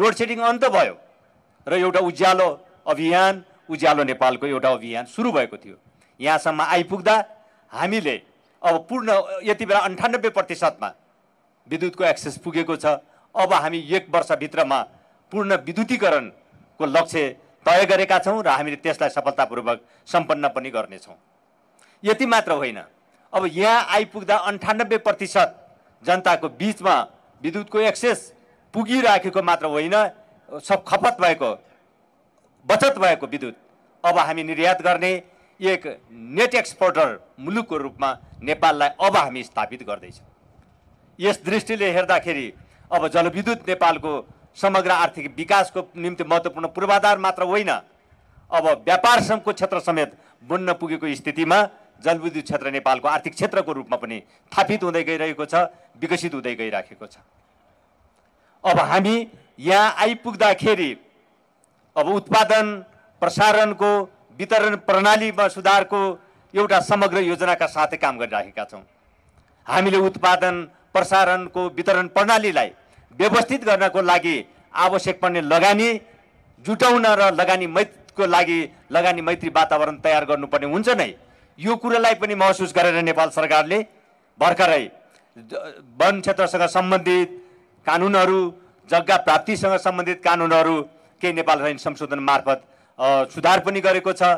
Load shedding अन्त भयो र एउटा उज्यालो अभियान, उज्यालो नेपालको एउटा अभियान सुरु भएको थियो। यहाँसम्म आइपुग्दा हामीले अब पूर्ण यति बेला 98% विद्युतको एक्सेस पुगेको छ। अब हामी 1 वर्षभित्रमा पूर्ण विद्युतीकरणको लक्ष्य तय गरेका छौं र हामीले त्यसलाई सफलतापूर्वक सम्पन्न पनि गर्नेछौं। यति मात्र होइन, अब यहाँ आइपुग्दा 98% जनताको बीचमा विद्युतको एक्सेस पुगिराखेको मात्र होइन, सब खपत भएको, बचत भएको विद्युत अब हामी निर्यात गर्ने एक नेट एक्सपोर्टर मुलुकको रूपमा नेपाललाई अब हामी स्थापित गर्दैछौँ। यस दृष्टिले हेर्दाखेरि अब जलविद्युत नेपालको समग्र आर्थिक विकासको निम्ति महत्त्वपूर्ण पूर्वाधार मात्र होइन, अब व्यापार श्रमको क्षेत्र समेत बन्न पुगेको स्थितिमा जलविद्युत क्षेत्र नेपालको आर्थिक क्षेत्रको रूपमा पनि स्थापित हुँदै गइरहेको छ, विकसित हुँदै गइराखेको छ। अब हामी यहाँ आइपुग्दाखेरि अब उत्पादन, प्रसारणको, वितरण प्रणालीमा सुधारको एउटा समग्र योजनाका साथै काम गरिराखेका छौँ। हामीले उत्पादन, प्रसारणको, वितरण प्रणालीलाई व्यवस्थित गर्नको लागि आवश्यक पर्ने लगानी जुटाउन र लगानी मैत्रीको लागि लगानी मैत्री वातावरण तयार गर्नुपर्ने हुन्छ नै। यो कुरालाई पनि महसुस गरेर नेपाल सरकारले भर्खरै वन क्षेत्रसँग सम्बन्धित कानुनहरू, जग्गा प्राप्तिसँग सम्बन्धित कानुनहरू केही नेपाल ऐन संशोधन मार्फत सुधार पनि गरेको छ।